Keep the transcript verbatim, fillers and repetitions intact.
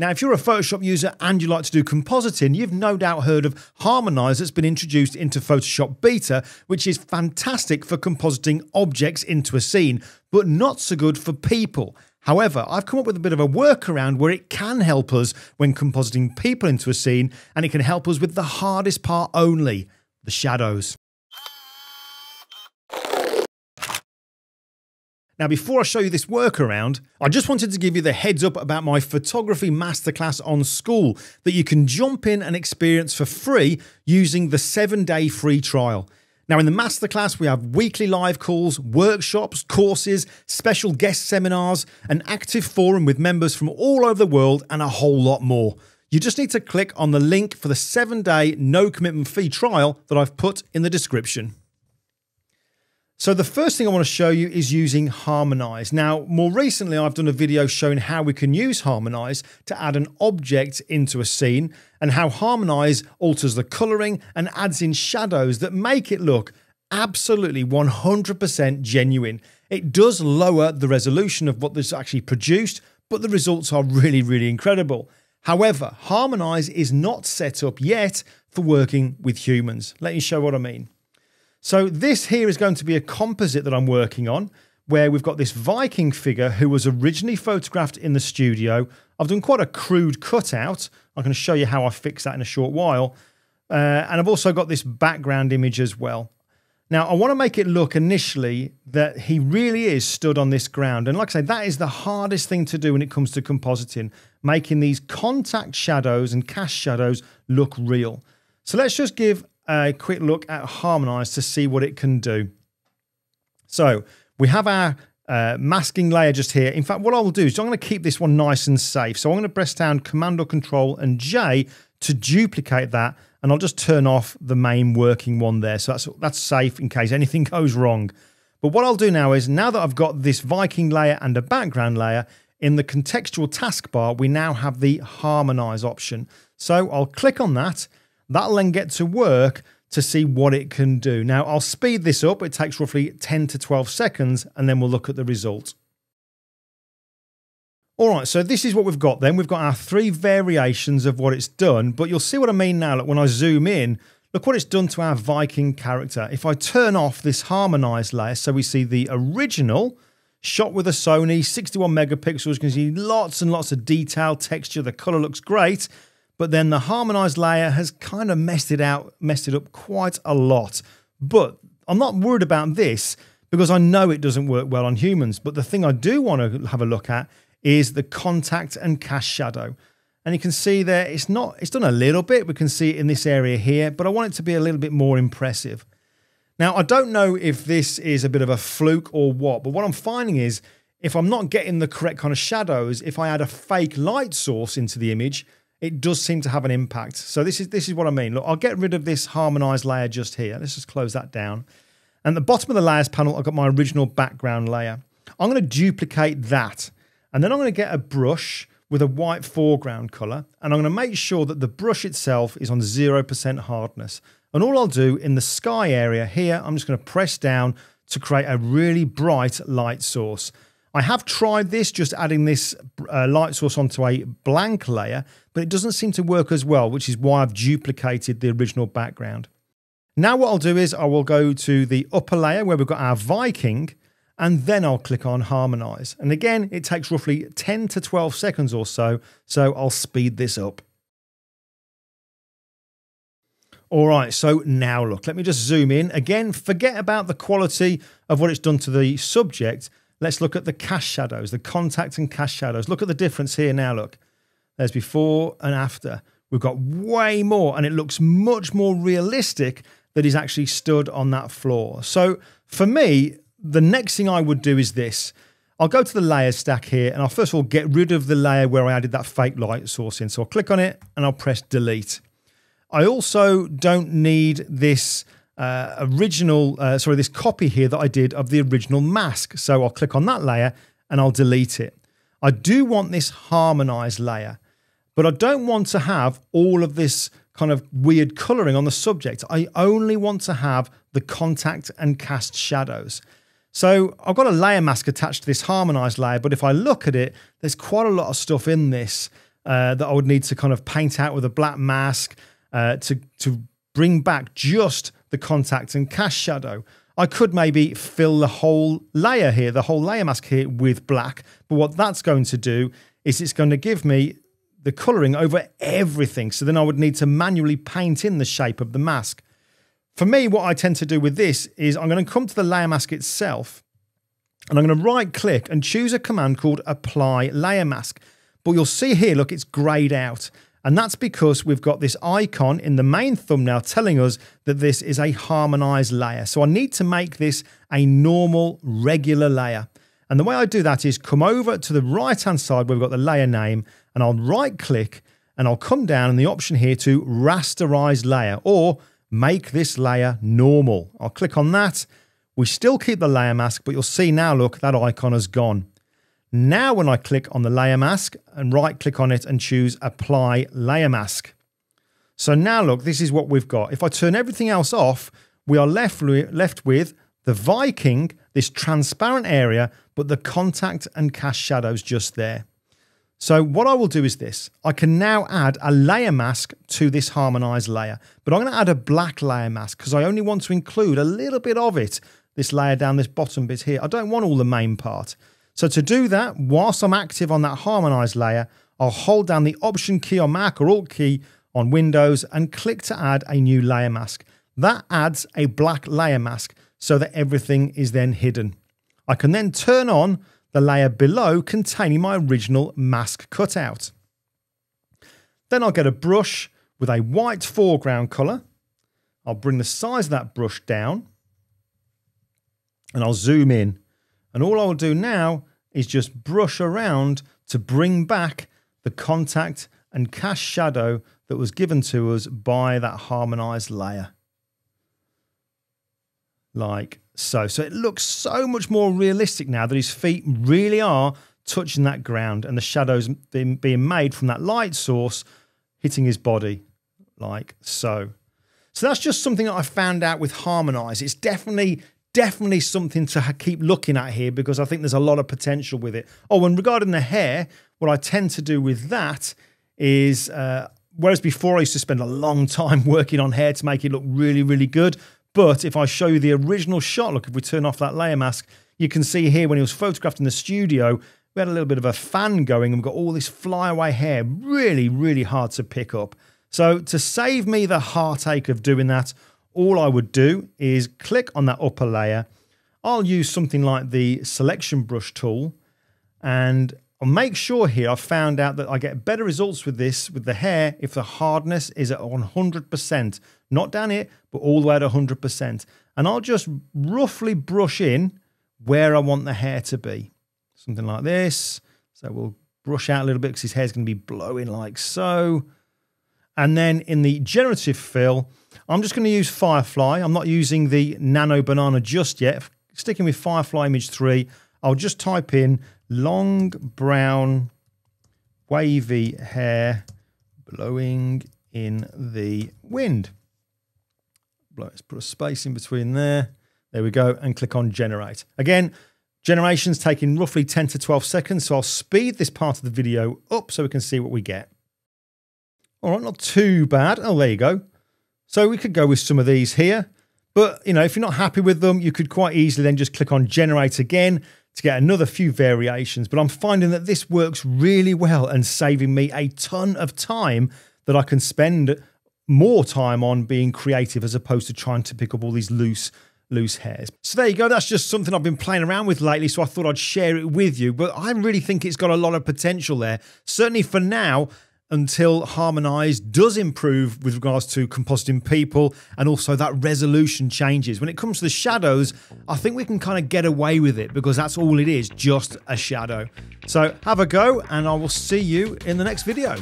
Now, if you're a Photoshop user and you like to do compositing, you've no doubt heard of Harmonize that's been introduced into Photoshop Beta, which is fantastic for compositing objects into a scene, but not so good for people. However, I've come up with a bit of a workaround where it can help us when compositing people into a scene, and it can help us with the hardest part only, the shadows. Now, before I show you this workaround, I just wanted to give you the heads up about my photography masterclass on SKOOL that you can jump in and experience for free using the seven day free trial. Now, in the masterclass, we have weekly live calls, workshops, courses, special guest seminars, an active forum with members from all over the world, and a whole lot more. You just need to click on the link for the seven day no commitment free trial that I've put in the description. So the first thing I want to show you is using Harmonize. Now, more recently, I've done a video showing how we can use Harmonize to add an object into a scene and how Harmonize alters the coloring and adds in shadows that make it look absolutely one hundred percent genuine. It does lower the resolution of what this actually produced, but the results are really, really incredible. However, Harmonize is not set up yet for working with humans. Let me show what I mean. So this here is going to be a composite that I'm working on where we've got this Viking figure who was originally photographed in the studio. I've done quite a crude cutout. I'm going to show you how I fix that in a short while. Uh, and I've also got this background image as well. Now, I want to make it look initially that he really is stood on this ground. And like I say, that is the hardest thing to do when it comes to compositing, making these contact shadows and cast shadows look real. So let's just give a quick look at Harmonize to see what it can do. So we have our uh, masking layer just here. In fact, what I will do is I'm going to keep this one nice and safe. So I'm going to press down Command or Control and J to duplicate that. And I'll just turn off the main working one there. So that's, that's safe in case anything goes wrong. But what I'll do now is, now that I've got this Viking layer and a background layer, in the contextual taskbar, we now have the Harmonize option. So I'll click on that. That'll then get to work to see what it can do. Now, I'll speed this up. It takes roughly ten to twelve seconds, and then we'll look at the result. All right, so this is what we've got then. We've got our three variations of what it's done, but you'll see what I mean now. Look, when I zoom in, look what it's done to our Viking character. If I turn off this Harmonize layer, so we see the original shot with a Sony, sixty-one megapixels, you can see lots and lots of detail, texture, the color looks great. But then the Harmonized layer has kind of messed it out, messed it up quite a lot. But I'm not worried about this because I know it doesn't work well on humans. But the thing I do want to have a look at is the contact and cast shadow. And you can see there, it's not, it's done a little bit. We can see it in this area here, but I want it to be a little bit more impressive. Now, I don't know if this is a bit of a fluke or what, but what I'm finding is if I'm not getting the correct kind of shadows, if I add a fake light source into the image, it does seem to have an impact. So this is, this is what I mean. Look, I'll get rid of this Harmonized layer just here. Let's just close that down. And at the bottom of the layers panel, I've got my original background layer. I'm going to duplicate that. And then I'm going to get a brush with a white foreground color. And I'm going to make sure that the brush itself is on zero percent hardness. And all I'll do in the sky area here, I'm just going to press down to create a really bright light source. I have tried this, just adding this uh, light source onto a blank layer, but it doesn't seem to work as well, which is why I've duplicated the original background. Now what I'll do is I will go to the upper layer where we've got our Viking, and then I'll click on Harmonize. And again, it takes roughly ten to twelve seconds or so, so I'll speed this up. All right, so now look, let me just zoom in. Again, forget about the quality of what it's done to the subject. Let's look at the cast shadows, the contact and cast shadows. Look at the difference here now, look. There's before and after. We've got way more, and it looks much more realistic that he's actually stood on that floor. So for me, the next thing I would do is this. I'll go to the layer stack here, and I'll first of all get rid of the layer where I added that fake light source in. So I'll click on it, and I'll press delete. I also don't need this Uh, original, uh, sorry, this copy here that I did of the original mask. So I'll click on that layer and I'll delete it. I do want this Harmonized layer, but I don't want to have all of this kind of weird coloring on the subject. I only want to have the contact and cast shadows. So I've got a layer mask attached to this Harmonized layer, but if I look at it, there's quite a lot of stuff in this. uh, that I would need to kind of paint out with a black mask uh, to, to bring back just the contact and cast shadow. I could maybe fill the whole layer here, the whole layer mask here with black, but what that's going to do is it's going to give me the colouring over everything. So then I would need to manually paint in the shape of the mask. For me, what I tend to do with this is I'm going to come to the layer mask itself and I'm going to right click and choose a command called apply layer mask. But you'll see here, look, it's greyed out. And that's because we've got this icon in the main thumbnail telling us that this is a harmonized layer. So I need to make this a normal, regular layer. And the way I do that is come over to the right-hand side where we've got the layer name, and I'll right-click, and I'll come down in the option here to rasterize layer, or make this layer normal. I'll click on that. We still keep the layer mask, but you'll see now, look, that icon has gone. Now when I click on the layer mask and right click on it and choose apply layer mask. So now look, this is what we've got. If I turn everything else off, we are left, left with the Viking, this transparent area, but the contact and cast shadows just there. So what I will do is this. I can now add a layer mask to this harmonized layer, but I'm going to add a black layer mask because I only want to include a little bit of it, this layer down this bottom bit here. I don't want all the main part. So to do that, whilst I'm active on that harmonized layer, I'll hold down the Option key on Mac or Alt key on Windows and click to add a new layer mask. That adds a black layer mask so that everything is then hidden. I can then turn on the layer below containing my original mask cutout. Then I'll get a brush with a white foreground color. I'll bring the size of that brush down and I'll zoom in. And all I'll do now is just brush around to bring back the contact and cast shadow that was given to us by that harmonized layer. Like so. So it looks so much more realistic now that his feet really are touching that ground and the shadows being made from that light source hitting his body. Like so. So that's just something that I found out with Harmonize. It's definitely... Definitely something to keep looking at here because I think there's a lot of potential with it. Oh, and regarding the hair, what I tend to do with that is, uh, whereas before I used to spend a long time working on hair to make it look really, really good. But if I show you the original shot, look, if we turn off that layer mask, you can see here when he was photographed in the studio, we had a little bit of a fan going and we've got all this flyaway hair, really, really hard to pick up. So to save me the heartache of doing that, all I would do is click on that upper layer. I'll use something like the selection brush tool and I'll make sure here I've found out that I get better results with this, with the hair, if the hardness is at one hundred percent. Not down here, but all the way at one hundred percent. And I'll just roughly brush in where I want the hair to be. Something like this. So we'll brush out a little bit because his hair's going to be blowing like so. And then in the generative fill, I'm just going to use Firefly. I'm not using the Nano Banana just yet. Sticking with Firefly Image three, I'll just type in long brown wavy hair blowing in the wind. Let's put a space in between there. There we go. And click on generate. Again, generation's taking roughly ten to twelve seconds. So I'll speed this part of the video up so we can see what we get. All right, not too bad. Oh, there you go. So we could go with some of these here, but you know, if you're not happy with them, you could quite easily then just click on generate again to get another few variations. But I'm finding that this works really well and saving me a ton of time that I can spend more time on being creative as opposed to trying to pick up all these loose loose hairs. So there you go. That's just something I've been playing around with lately. So I thought I'd share it with you, but I really think it's got a lot of potential there. Certainly for now, until Harmonize does improve with regards to compositing people and also that resolution changes. When it comes to the shadows, I think we can kind of get away with it because that's all it is, just a shadow. So have a go and I will see you in the next video.